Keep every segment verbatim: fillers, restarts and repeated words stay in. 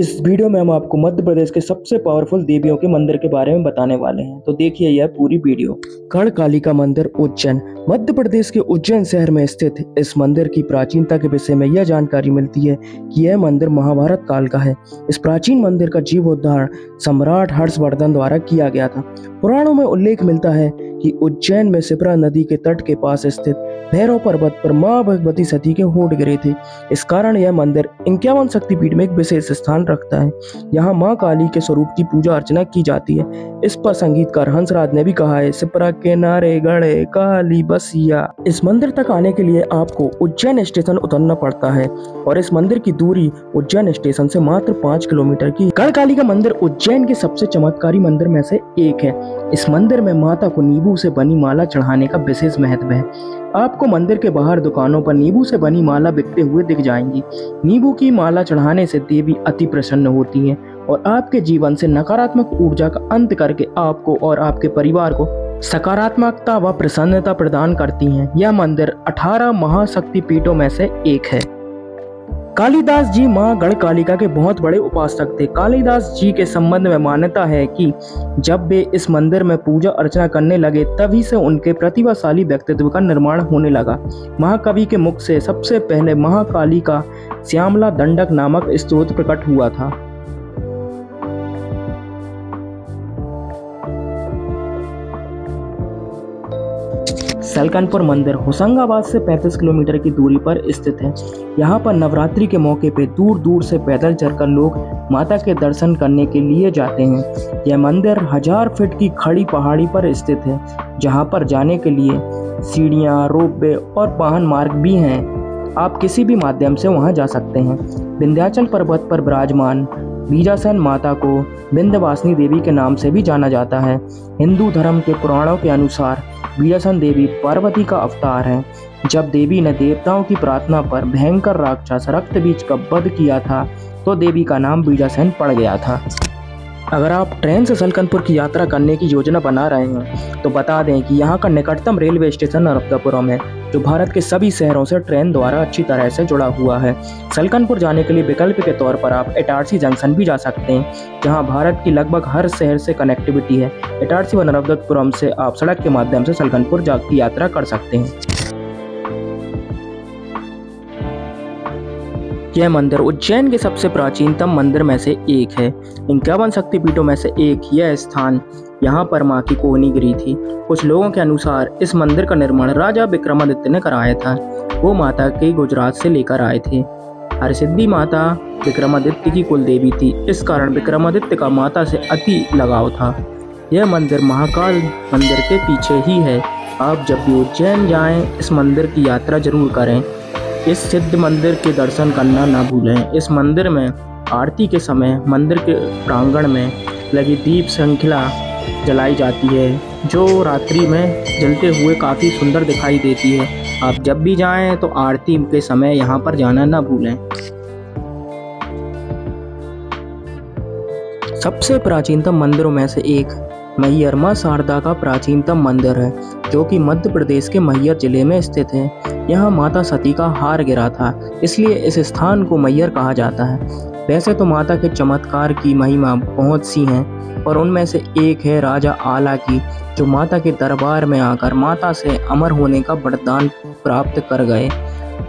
इस वीडियो में हम आपको मध्य प्रदेश के सबसे पावरफुल देवियों के मंदिर के बारे में बताने वाले हैं, तो देखिए यह पूरी वीडियो। गढ़कालिका मंदिर उज्जैन। मध्य प्रदेश के उज्जैन शहर में स्थित इस मंदिर की प्राचीनता के विषय में यह जानकारी मिलती है कि यह मंदिर महाभारत काल का है। इस प्राचीन मंदिर का जीर्णोद्धार सम्राट हर्षवर्धन द्वारा किया गया था। पुराणों में उल्लेख मिलता है कि उज्जैन में शिप्रा नदी के तट के पास स्थित भैरव पर्वत पर मां भगवती सती के होंठ गिरे थे। इस कारण यह मंदिर इक्यावन शक्तिपीठ में एक विशेष स्थान रखता है। यहाँ मां काली के स्वरूप की पूजा अर्चना की जाती है। इस पर संगीतकार हंसराज ने भी कहा है, शिप्रा के नारे गड़े काली बसिया। इस मंदिर तक आने के लिए आपको उज्जैन स्टेशन उतरना पड़ता है और इस मंदिर की दूरी उज्जैन स्टेशन से मात्र पाँच किलोमीटर की। गढ़कालिका मंदिर उज्जैन के सबसे चमत्कारी मंदिर में से एक है। इस मंदिर में माता को नींबू से बनी माला चढ़ाने का विशेष महत्व है। आपको मंदिर के बाहर दुकानों पर नींबू से बनी माला बिकते हुए दिख जाएंगी। नींबू की माला चढ़ाने से देवी अति प्रसन्न होती हैं और आपके जीवन से नकारात्मक ऊर्जा का अंत करके आपको और आपके परिवार को सकारात्मकता व प्रसन्नता प्रदान करती हैं। यह मंदिर अठारह महाशक्ति पीठों में से एक है। कालिदास जी मां गढ़कालिका के बहुत बड़े उपासक थे। कालिदास जी के संबंध में मान्यता है कि जब वे इस मंदिर में पूजा अर्चना करने लगे तभी से उनके प्रतिभाशाली व्यक्तित्व का निर्माण होने लगा। महाकवि के मुख से सबसे पहले महाकाली का श्यामला दंडक नामक स्तोत्र प्रकट हुआ था। सलकनपुर मंदिर होशंगाबाद से पैंतीस किलोमीटर की दूरी पर स्थित है। यहाँ पर नवरात्रि के मौके पर दूर दूर से पैदल चलकर लोग माता के दर्शन करने के लिए जाते हैं। यह मंदिर हजार फीट की खड़ी पहाड़ी पर स्थित है, जहाँ पर जाने के लिए सीढ़ियाँ, रोपवे और वाहन मार्ग भी हैं। आप किसी भी माध्यम से वहाँ जा सकते हैं। विन्ध्याचल पर्वत पर विराजमान बीजासन माता को बिंदवासिनी देवी के नाम से भी जाना जाता है। हिंदू धर्म के पुराणों के अनुसार बीजासन देवी पार्वती का अवतार है। जब देवी ने देवताओं की प्रार्थना पर भयंकर राक्षस रक्त बीज का वध किया था तो देवी का नाम बीजासन पड़ गया था। अगर आप ट्रेन से सलकनपुर की यात्रा करने की योजना बना रहे हैं तो बता दें कि यहाँ का निकटतम रेलवे स्टेशन नर्मदापुरम है, जो भारत के सभी शहरों से ट्रेन द्वारा अच्छी तरह से जुड़ा हुआ है। सलकनपुर जाने के लिए विकल्प के तौर पर आप एटार्सी जंक्शन भी जा सकते हैं, जहाँ भारत की लगभग हर शहर से कनेक्टिविटी है। एटार्सी व नर्मदापुरम से आप सड़क के माध्यम से सलकनपुर की यात्रा कर सकते हैं। यह मंदिर उज्जैन के सबसे प्राचीनतम मंदिर में से एक है। इक्यावन शक्तिपीठों में से एक यह स्थान, यहाँ पर माँ की कोहनी गिरी थी। कुछ लोगों के अनुसार इस मंदिर का निर्माण राजा विक्रमादित्य ने कराया था। वो माता के गुजरात से लेकर आए थे। हरसिद्धि माता विक्रमादित्य की कुलदेवी थी, इस कारण विक्रमादित्य का माता से अति लगाव था। यह मंदिर महाकाल मंदिर के पीछे ही है। आप जब भी उज्जैन जाएँ इस मंदिर की यात्रा जरूर करें। इस सिद्ध मंदिर के दर्शन करना ना भूलें। इस मंदिर में आरती के समय मंदिर के प्रांगण में लगी दीप श्रृंखला जलाई जाती है, जो रात्रि में जलते हुए काफ़ी सुंदर दिखाई देती है। आप जब भी जाएं तो आरती के समय यहाँ पर जाना ना भूलें। सबसे प्राचीनतम मंदिरों में से एक मैहर माँ शारदा का प्राचीनतम मंदिर है, जो कि मध्य प्रदेश के मैहर जिले में स्थित है। यहाँ माता सती का हार गिरा था, इसलिए इस स्थान को मैहर कहा जाता है। वैसे तो माता के चमत्कार की महिमा बहुत सी हैं और उनमें से एक है राजा आला की, जो माता के दरबार में आकर माता से अमर होने का वरदान प्राप्त कर गए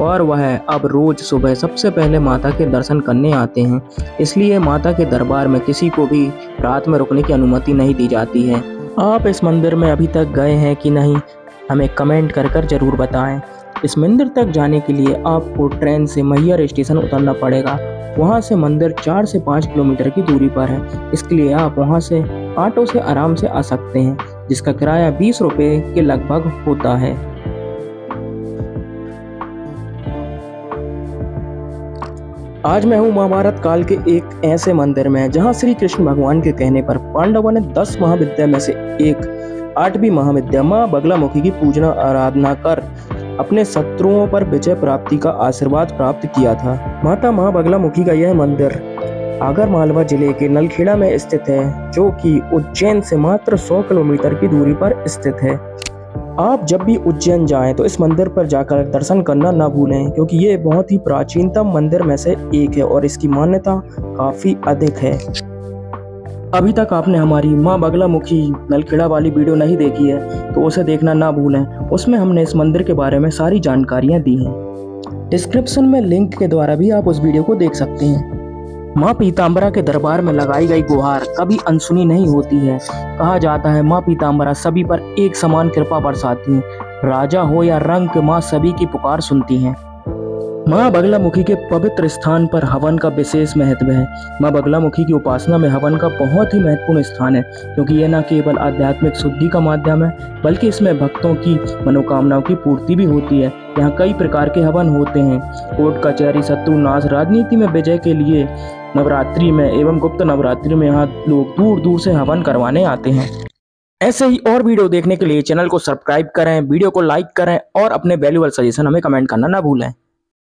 और वह अब रोज सुबह सबसे पहले माता के दर्शन करने आते हैं। इसलिए माता के दरबार में किसी को भी रात में रुकने की अनुमति नहीं दी जाती है। आप इस मंदिर में अभी तक गए हैं कि नहीं, हमें कमेंट कर कर जरूर बताएं। इस मंदिर तक जाने के लिए आपको ट्रेन से मैहर स्टेशन उतरना पड़ेगा। वहाँ से मंदिर चार से पाँच किलोमीटर की दूरी पर है। इसके लिए आप वहाँ से ऑटो से आराम से आ सकते हैं, जिसका किराया बीस रुपये के लगभग होता है। आज मैं हूँ महाभारत काल के एक ऐसे मंदिर में जहाँ श्री कृष्ण भगवान के कहने पर पांडवों ने दस महाविद्या में से एक आठवीं महाविद्या माँ बगलामुखी की पूजना आराधना कर अपने शत्रुओं पर विजय प्राप्ति का आशीर्वाद प्राप्त किया था। माता माँ बगलामुखी का यह मंदिर आगर मालवा जिले के नलखेड़ा में स्थित है, जो कि उज्जैन से मात्र सौ किलोमीटर की दूरी पर स्थित है। आप जब भी उज्जैन जाएं तो इस मंदिर पर जाकर दर्शन करना ना भूलें, क्योंकि ये बहुत ही प्राचीनतम मंदिर में से एक है और इसकी मान्यता काफ़ी अधिक है। अभी तक आपने हमारी माँ बगलामुखी नलखेड़ा वाली वीडियो नहीं देखी है तो उसे देखना ना भूलें, उसमें हमने इस मंदिर के बारे में सारी जानकारियाँ दी हैं। डिस्क्रिप्शन में लिंक के द्वारा भी आप उस वीडियो को देख सकते हैं। माँ पीताम्बरा के दरबार में लगाई गई गुहार कभी अनसुनी नहीं होती है। कहा जाता है माँ पीताम्बरा सभी पर एक समान कृपा बरसाती हैं, राजा हो या रंक माँ सभी की पुकार सुनती हैं। माँ बगलामुखी के पवित्र स्थान पर हवन का विशेष महत्व है। माँ बगलामुखी की उपासना में हवन का बहुत ही महत्वपूर्ण स्थान है, क्योंकि यह न केवल आध्यात्मिक शुद्धि का माध्यम है बल्कि इसमें भक्तों की मनोकामनाओं की पूर्ति भी होती है। यहाँ कई प्रकार के हवन होते हैं। कोर्ट कचहरी शत्रु नाश राजनीति में विजय के लिए नवरात्रि में एवं गुप्त नवरात्रि में यहाँ लोग दूर दूर से हवन करवाने आते हैं। ऐसे ही और वीडियो देखने के लिए चैनल को सब्सक्राइब करें, वीडियो को लाइक करें और अपने वैल्यूएबल सजेशन हमें कमेंट करना ना भूलें।